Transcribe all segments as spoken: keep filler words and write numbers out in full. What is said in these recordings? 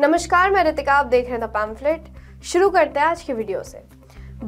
नमस्कार, मैं रितिका, आप देख रहे हैं द पैम्फलेट। शुरू करते हैं आज की वीडियो से।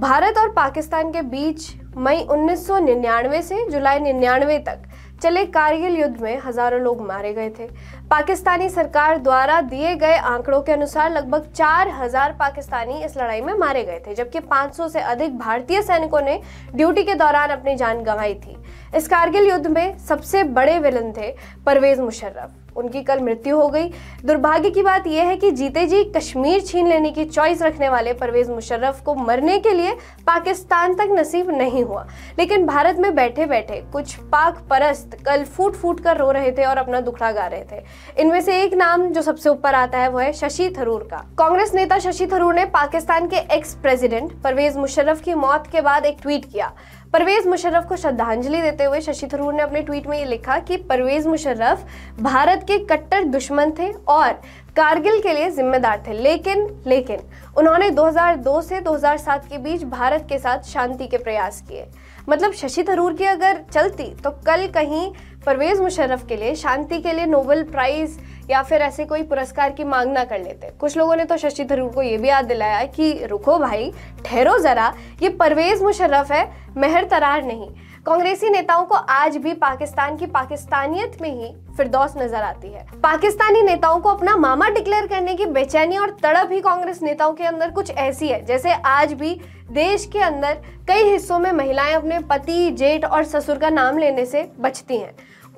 भारत और पाकिस्तान के बीच मई उन्नीस सौ निन्यानवे से जुलाई निन्यानवे तक चले कारगिल युद्ध में हजारों लोग मारे गए थे। पाकिस्तानी सरकार द्वारा दिए गए आंकड़ों के अनुसार लगभग चार हज़ार पाकिस्तानी इस लड़ाई में मारे गए थे, जबकि पाँच सौ से अधिक भारतीय सैनिकों ने ड्यूटी के दौरान अपनी जान गंवाई थी। इस कारगिल युद्ध में सबसे बड़े विलन थे परवेज़ मुशर्रफ। उनकी कल मृत्यु हो गई। दुर्भाग्य की बात यह है कि जीते जी कश्मीर छीन लेने की चॉइस रखने वाले परवेज़ मुशर्रफ को मरने के लिए पाकिस्तान तक नसीब नहीं हुआ, लेकिन भारत में बैठे बैठे कुछ पाक परस्त कल फूट फूट कर रो रहे थे और अपना दुखड़ा गा रहे थे। इनमें से एक नाम जो सबसे ऊपर आता है वो है शशि थरूर का। कांग्रेस नेता शशि थरूर ने पाकिस्तान के एक्स प्रेसिडेंट परवेज़ मुशर्रफ की मौत के बाद एक ट्वीट किया। परवेज़ मुशर्रफ को श्रद्धांजलि देते हुए शशि थरूर ने अपने ट्वीट में ये लिखा कि परवेज़ मुशर्रफ भारत के कट्टर दुश्मन थे और कारगिल के लिए जिम्मेदार थे, लेकिन लेकिन उन्होंने दो हज़ार दो से दो हज़ार सात के बीच भारत के साथ शांति के प्रयास किए। मतलब शशि थरूर की अगर चलती तो कल कहीं परवेज़ मुशर्रफ के लिए शांति के लिए नोबेल प्राइज़ या फिर ऐसे कोई पुरस्कार की मांग ना कर लेते। कुछ लोगों ने तो शशि थरूर को ये भी याद दिलाया कि रुको भाई, ठहरो ज़रा, ये परवेज़ मुशर्रफ है, मेहर तरार नहीं। कांग्रेसी नेताओं को आज भी पाकिस्तान की पाकिस्तानियत में ही फिरदौस नजर आती है। पाकिस्तानी नेताओं को अपना मामा डिक्लेयर करने की बेचैनी और तड़प ही कांग्रेस नेताओं के अंदर कुछ ऐसी है जैसे आज भी देश के अंदर कई हिस्सों में महिलाएं अपने पति, जेठ और ससुर का नाम लेने से बचती हैं।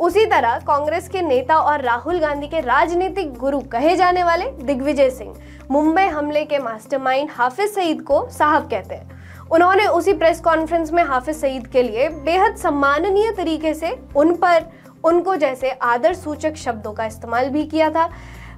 उसी तरह कांग्रेस के नेता और राहुल गांधी के राजनीतिक गुरु कहे जाने वाले दिग्विजय सिंह मुंबई हमले के मास्टरमाइंड हाफिज सईद को साहब कहते हैं। उन्होंने उसी प्रेस कॉन्फ्रेंस में हाफिज सईद के लिए बेहद सम्माननीय तरीके से उन पर उनको जैसे आदर सूचक शब्दों का इस्तेमाल भी किया था।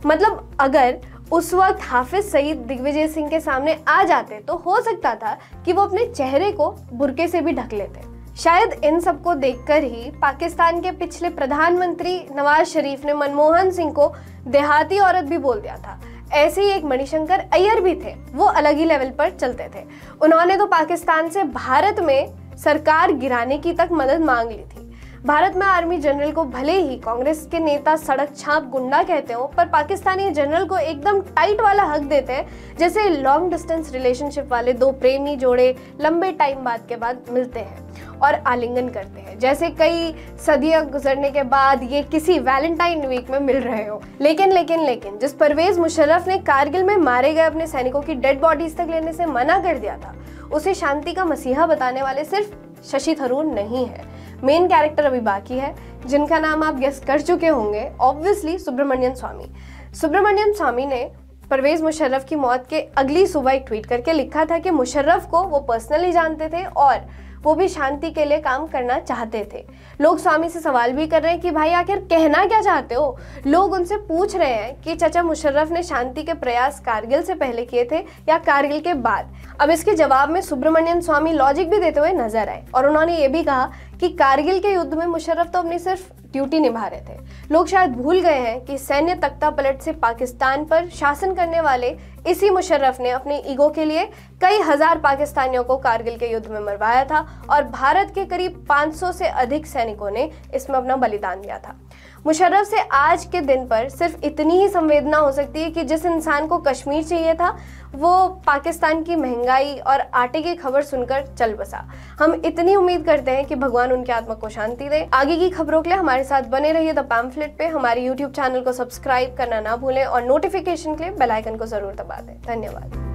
मतलब अगर उस वक्त हाफिज सईद दिग्विजय सिंह के सामने आ जाते तो हो सकता था कि वो अपने चेहरे को बुर्के से भी ढक लेते। शायद इन सबको देखकर ही पाकिस्तान के पिछले प्रधानमंत्री नवाज शरीफ ने मनमोहन सिंह को देहाती औरत भी बोल दिया था। ऐसे ही एक मणिशंकर अय्यर भी थे, वो अलग ही लेवल पर चलते थे। उन्होंने तो पाकिस्तान से भारत में सरकार गिराने की तक मदद मांग ली थी। भारत में आर्मी जनरल को भले ही कांग्रेस के नेता सड़क छाप गुंडा कहते हो, पर पाकिस्तानी जनरल को एकदम टाइट वाला हक देते हैं जैसे लॉन्ग डिस्टेंस रिलेशनशिप वाले दो प्रेमी जोड़े लंबे टाइम बाद के बाद मिलते हैं और आलिंगन करते हैं, जैसे कई सदियां गुजरने के बाद ये किसी वैलेंटाइन वीक में मिल रहे हो। लेकिन लेकिन लेकिन जिस परवेज़ मुशर्रफ ने कारगिल में मारे गए अपने सैनिकों की डेड बॉडीज तक लेने से मना कर दिया था, उसे शांति का मसीहा बताने वाले सिर्फ शशि थरूर नहीं है। मेन कैरेक्टर अभी बाकी है, जिनका नाम आप गेस कर चुके होंगे, ऑब्वियसली सुब्रमण्यन स्वामी। सुब्रमण्यन स्वामी ने परवेज़ मुशर्रफ की मौत के अगली सुबह एक ट्वीट करके लिखा था कि मुशर्रफ को वो पर्सनली जानते थे और वो भी शांति के लिए काम करना चाहते थे। लोग स्वामी से सवाल भी कर रहे हैं कि भाई आखिर कहना क्या चाहते हो। लोग उनसे पूछ रहे हैं कि चाचा मुशर्रफ ने शांति के प्रयास कारगिल से पहले किए थे या कारगिल के बाद। अब इसके जवाब में सुब्रमण्यन स्वामी लॉजिक भी देते हुए नजर आए और उन्होंने ये भी कहा कि कारगिल के युद्ध में मुशर्रफ तो अपनी सिर्फ ड्यूटी निभा रहे थे। लोग शायद भूल गए हैं कि सैन्य तख्ता पलट से पाकिस्तान पर शासन करने वाले इसी मुशर्रफ ने अपने ईगो के लिए कई हजार पाकिस्तानियों को कारगिल के युद्ध में मरवाया था और भारत के करीब पाँच सौ से अधिक सैनिकों ने इसमें अपना बलिदान दिया था। मुशर्रफ से आज के दिन पर सिर्फ इतनी ही संवेदना हो सकती है कि जिस इंसान को कश्मीर चाहिए था वो पाकिस्तान की महंगाई और आटे की खबर सुनकर चल बसा। हम इतनी उम्मीद करते हैं कि भगवान उनकी आत्मा को शांति दे। आगे की खबरों के लिए हमारे साथ बने रहिए द पैम्फलेट पे। हमारे यूट्यूब चैनल को सब्सक्राइब करना ना भूलें और नोटिफिकेशन के लिए बेल आइकन को जरूर दबा दें। धन्यवाद।